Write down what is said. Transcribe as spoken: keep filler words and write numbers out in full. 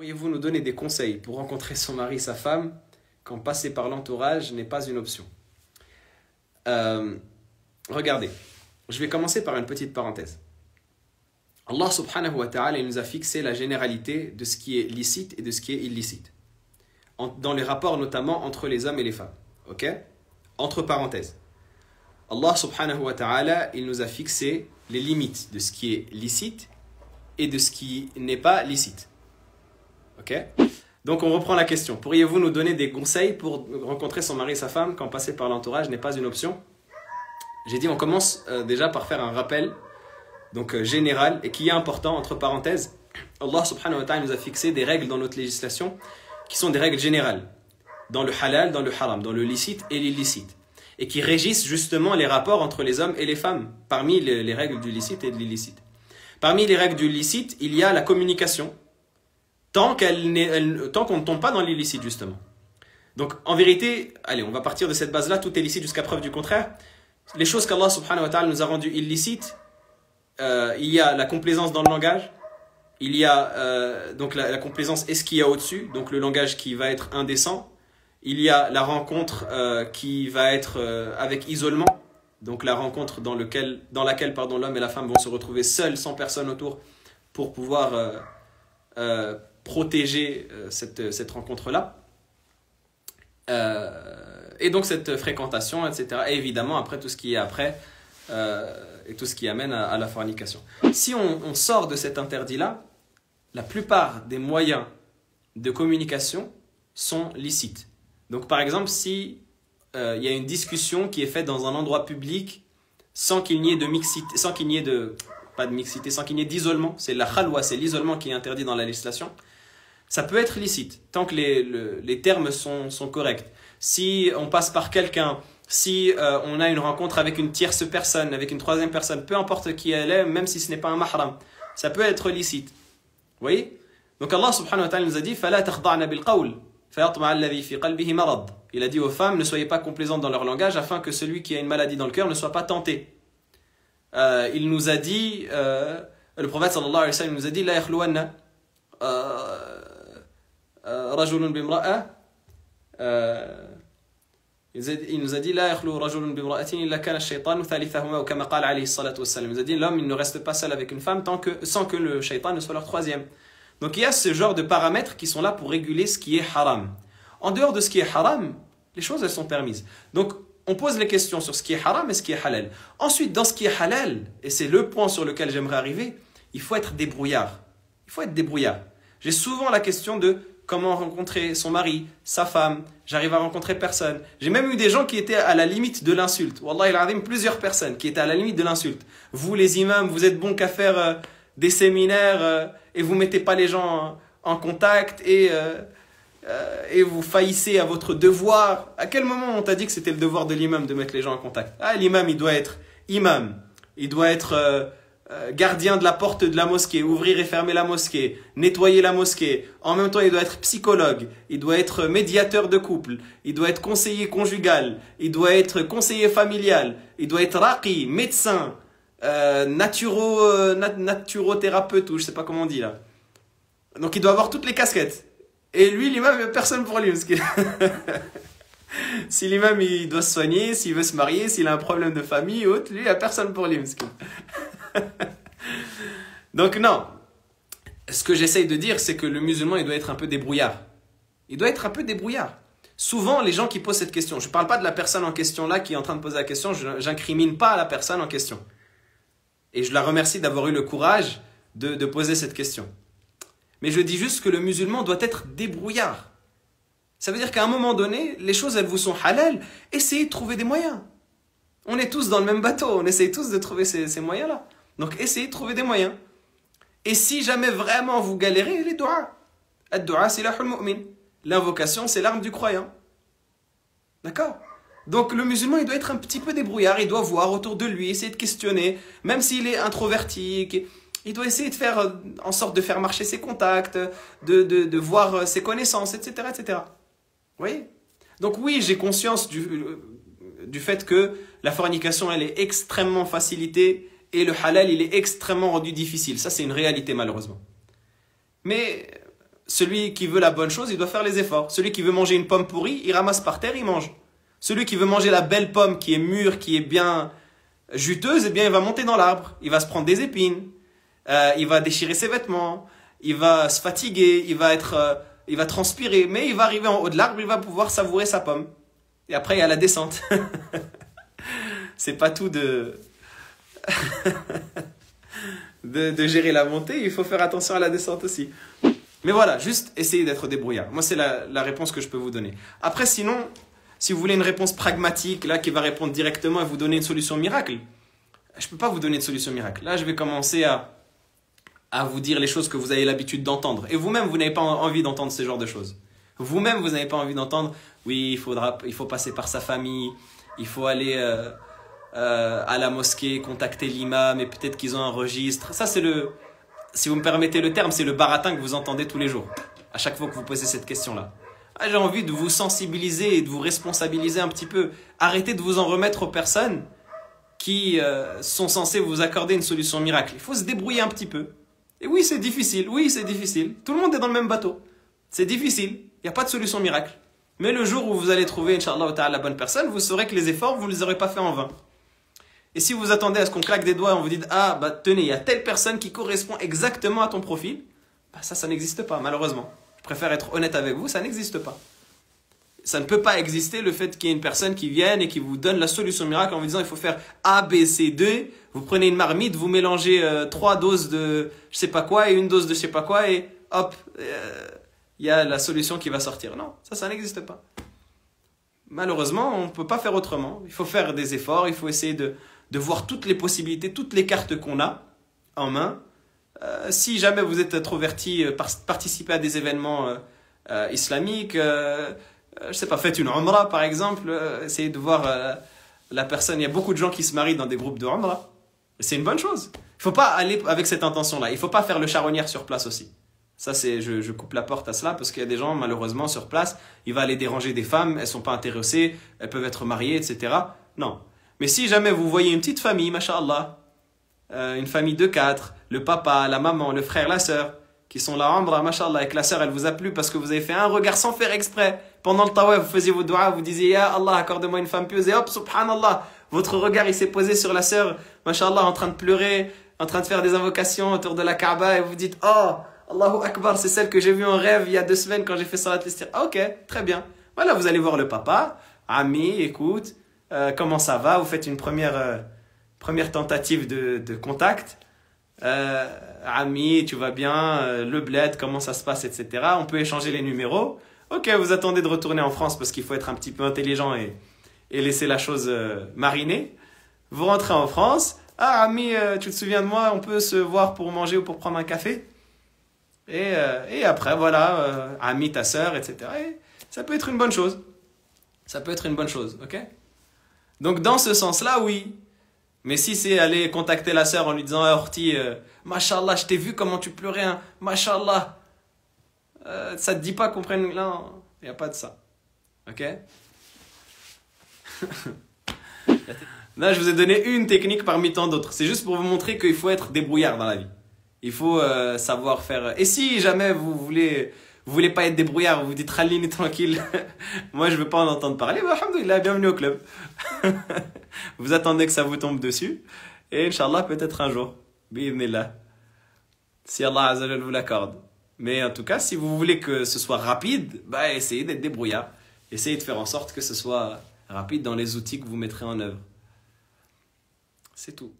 Pourriez-vous nous donner des conseils pour rencontrer son mari, sa femme, quand passer par l'entourage n'est pas une option? euh, Regardez, je vais commencer par une petite parenthèse. Allah subhanahu wa ta'ala nous a fixé la généralité de ce qui est licite et de ce qui est illicite, en, dans les rapports notamment entre les hommes et les femmes. Ok? Entre parenthèses, Allah subhanahu wa ta'ala, il nous a fixé les limites de ce qui est licite et de ce qui n'est pas licite. Ok? Donc on reprend la question. Pourriez-vous nous donner des conseils pour rencontrer son mari et sa femme quand passer par l'entourage n'est pas une option? J'ai dit on commence euh, déjà par faire un rappel donc euh, général et qui est important. Entre parenthèses, Allah subhanahu wa ta'ala nous a fixé des règles dans notre législation qui sont des règles générales dans le halal, dans le haram, dans le licite et l'illicite, et qui régissent justement les rapports entre les hommes et les femmes. Parmi les, les règles du licite et de l'illicite, parmi les règles du licite, il y a la communication tant qu'elle tant qu'on ne tombe pas dans l'illicite justement. Donc en vérité, allez, on va partir de cette base-là, tout est licite jusqu'à preuve du contraire. Les choses qu'Allah subhanahu wa ta'ala nous a rendues illicites, euh, il y a la complaisance dans le langage, il y a euh, donc la, la complaisance et ce qu'il y a au-dessus, donc le langage qui va être indécent, il y a la rencontre euh, qui va être euh, avec isolement, donc la rencontre dans, lequel, dans laquelle l'homme et la femme vont se retrouver seuls, sans personne autour, pour pouvoir euh, euh, protéger euh, cette, cette rencontre-là. Euh, Et donc cette fréquentation, et cetera. Et évidemment, après, tout ce qui est après, euh, et tout ce qui amène à, à la fornication. Si on, on sort de cet interdit-là, la plupart des moyens de communication sont licites. Donc par exemple, s'il euh, y a une discussion qui est faite dans un endroit public sans qu'il n'y ait de mixité, sans qu'il n'y ait de, pas de mixité, sans qu'il n'y ait d'isolement, c'est la khalwa, c'est l'isolement qui est interdit dans la législation, ça peut être licite, tant que les, le, les termes sont, sont corrects. Si on passe par quelqu'un, si euh, on a une rencontre avec une tierce personne, avec une troisième personne, peu importe qui elle est, même si ce n'est pas un mahram, ça peut être licite. Vous voyez? Donc Allah subhanahu wa ta'ala nous a dit فَلَا تَخْضَعْنَا بِالْقَوْلِ فَيَطْمَعَ الَّذِي فِي قَلْبِهِ مَرَضٌ. Il a dit aux femmes, ne soyez pas complaisantes dans leur langage afin que celui qui a une maladie dans le cœur ne soit pas tenté. Euh, il nous a dit, euh, le prophète sallallahu alayhi wa sallam nous a dit لَا يَخْلُوَنَّ رَجُلٌ بِمْرَأَةٍ. euh, Il nous a dit là, l'homme il ne reste pas seul avec une femme tant que, sans que le shaitan ne soit leur troisième. Donc il y a ce genre de paramètres qui sont là pour réguler ce qui est haram. En dehors de ce qui est haram, les choses elles sont permises. Donc on pose les questions sur ce qui est haram et ce qui est halal. Ensuite, dans ce qui est halal, et c'est le point sur lequel j'aimerais arriver, il faut être débrouillard. Il faut être débrouillard. J'ai souvent la question de comment rencontrer son mari, sa femme, j'arrive à rencontrer personne. J'ai même eu des gens qui étaient à la limite de l'insulte. Wallahi al-azim, plusieurs personnes qui étaient à la limite de l'insulte. Vous les imams, vous êtes bons qu'à faire euh, des séminaires euh, et vous ne mettez pas les gens en, en contact et, euh, euh, et vous faillissez à votre devoir. À quel moment on t'a dit que c'était le devoir de l'imam de mettre les gens en contact? Ah, l'imam, il doit être imam, il doit être... Euh, gardien de la porte de la mosquée, ouvrir et fermer la mosquée, nettoyer la mosquée. En même temps, il doit être psychologue, il doit être médiateur de couple, il doit être conseiller conjugal, il doit être conseiller familial, il doit être raqi, médecin, euh, naturo, euh, nat naturothérapeute, ou je sais pas comment on dit là. Donc il doit avoir toutes les casquettes. Et lui, l'imam, il n'y a personne pour lui. Parce que... si l'imam, il doit se soigner, s'il veut se marier, s'il a un problème de famille ou autre, lui, il n'y a personne pour lui. Parce que... Donc non, ce que j'essaye de dire, c'est que le musulman, il doit être un peu débrouillard. Il doit être un peu débrouillard. Souvent, les gens qui posent cette question, je ne parle pas de la personne en question là qui est en train de poser la question, je n'incrimine pas la personne en question. Et je la remercie d'avoir eu le courage de, de poser cette question. Mais je dis juste que le musulman doit être débrouillard. Ça veut dire qu'à un moment donné, les choses, elles vous sont halal, essayez de trouver des moyens. On est tous dans le même bateau, on essaye tous de trouver ces, ces moyens-là. Donc essayez de trouver des moyens. Et si jamais vraiment vous galérez, les doigts. Ad-doua, c'est silahul mu'min. L'invocation, c'est l'arme du croyant. D'accord? Donc le musulman, il doit être un petit peu débrouillard, il doit voir autour de lui, essayer de questionner, même s'il est introverti, il doit essayer de faire en sorte de faire marcher ses contacts, de, de, de voir ses connaissances, et cetera, et cetera. Vous voyez? Donc oui, j'ai conscience du, du fait que la fornication, elle est extrêmement facilitée, et le halal, il est extrêmement rendu difficile. Ça, c'est une réalité, malheureusement. Mais Celui qui veut la bonne chose, il doit faire les efforts. Celui qui veut manger une pomme pourrie, il ramasse par terre, il mange. Celui qui veut manger la belle pomme qui est mûre, qui est bien juteuse, eh bien, il va monter dans l'arbre. Il va se prendre des épines. Euh, il va déchirer ses vêtements. Il va se fatiguer. Il va être, euh, il va transpirer. Mais il va arriver en haut de l'arbre. Il va pouvoir savourer sa pomme. Et après, il y a la descente. C'est pas tout de... de, de gérer la montée. Il faut faire attention à la descente aussi. Mais voilà, juste essayer d'être débrouillard. Moi, c'est la, la réponse que je peux vous donner. Après, sinon... si vous voulez une réponse pragmatique, là, qui va répondre directement et vous donner une solution miracle, je ne peux pas vous donner de solution miracle. Là, je vais commencer à, à vous dire les choses que vous avez l'habitude d'entendre. Et vous-même, vous, vous n'avez pas envie d'entendre ce genre de choses. Vous-même, vous, vous n'avez pas envie d'entendre, oui, il, faudra, il faut passer par sa famille, il faut aller euh, euh, à la mosquée, contacter l'imam, et peut-être qu'ils ont un registre. Ça, c'est le, si vous me permettez le terme, c'est le baratin que vous entendez tous les jours, à chaque fois que vous posez cette question-là. Ah, j'ai envie de vous sensibiliser et de vous responsabiliser un petit peu. Arrêtez de vous en remettre aux personnes qui euh, sont censées vous accorder une solution miracle. Il faut se débrouiller un petit peu. Et oui, c'est difficile. Oui, c'est difficile. Tout le monde est dans le même bateau. C'est difficile. Il n'y a pas de solution miracle. Mais le jour où vous allez trouver, Inch'Allah, la bonne personne, vous saurez que les efforts, vous ne les aurez pas fait en vain. Et si vous attendez à ce qu'on claque des doigts et on vous dit « Ah, bah tenez, il y a telle personne qui correspond exactement à ton profil bah, », ça, ça n'existe pas, malheureusement. Je préfère être honnête avec vous, ça n'existe pas. Ça ne peut pas exister le fait qu'il y ait une personne qui vienne et qui vous donne la solution miracle en vous disant il faut faire A, B, C, D. Vous prenez une marmite, vous mélangez euh, trois doses de je sais pas quoi et une dose de je sais pas quoi et hop, il euh, y a la solution qui va sortir. Non, ça, ça n'existe pas. Malheureusement, on ne peut pas faire autrement. Il faut faire des efforts, il faut essayer de, de voir toutes les possibilités, toutes les cartes qu'on a en main. Euh, si jamais vous êtes introverti, euh, par participez à des événements euh, euh, islamiques, euh, euh, je sais pas, faites une omra par exemple, euh, essayez de voir euh, la personne. Il y a beaucoup de gens qui se marient dans des groupes de omra. C'est une bonne chose. Il faut pas aller avec cette intention-là. Il faut pas faire le charronnière sur place aussi. Ça, c'est, je, je coupe la porte à cela parce qu'il y a des gens, malheureusement, sur place, il va aller déranger des femmes, elles sont pas intéressées, elles peuvent être mariées, et cetera. Non. Mais si jamais vous voyez une petite famille, mashallah, Euh, une famille de quatre, le papa, la maman, le frère, la sœur, qui sont là, omra, machallah, et que la sœur, elle vous a plu parce que vous avez fait un regard sans faire exprès. Pendant le tawaf, vous faisiez vos doigts, vous disiez, ya Allah, accorde-moi une femme pieuse, et hop, subhanallah, votre regard, il s'est posé sur la sœur, machallah, en train de pleurer, en train de faire des invocations autour de la Kaaba, et vous dites, oh, Allahu Akbar, c'est celle que j'ai vue en rêve il y a deux semaines quand j'ai fait salat l'istir. Ah, ok, très bien. Voilà, vous allez voir le papa, ami, écoute, euh, comment ça va, vous faites une première... Euh, Première tentative de, de contact. Euh, ami, tu vas bien, euh, le bled, comment ça se passe, et cetera. On peut échanger les numéros. Ok, vous attendez de retourner en France parce qu'il faut être un petit peu intelligent et, et laisser la chose euh, mariner. Vous rentrez en France. Ah, ami, euh, tu te souviens de moi, on peut se voir pour manger ou pour prendre un café. Et, euh, et après, voilà, euh, ami, ta sœur, et cetera. Et ça peut être une bonne chose. Ça peut être une bonne chose, ok? Donc, dans ce sens-là, oui. Mais si c'est aller contacter la sœur en lui disant « Ah, Horti, euh, mashallah, je t'ai vu comment tu pleurais, hein, mashallah euh, !» Ça te dit pas qu'on prenne... Là, il n'y a pas de ça. Ok? Là, je vous ai donné une technique parmi tant d'autres. C'est juste pour vous montrer qu'il faut être débrouillard dans la vie. Il faut euh, savoir faire... Et si jamais vous voulez... Vous voulez pas être débrouillard, vous vous dites « Ralline, tranquille, moi je veux pas en entendre parler bah, », alhamdoulilah, bienvenue au club. Vous attendez que ça vous tombe dessus, et Inch'Allah, peut-être un jour, bi'idhnillah, si Allah Azzawajal vous l'accorde. Mais en tout cas, si vous voulez que ce soit rapide, bah, essayez d'être débrouillard. Essayez de faire en sorte que ce soit rapide dans les outils que vous mettrez en œuvre. C'est tout.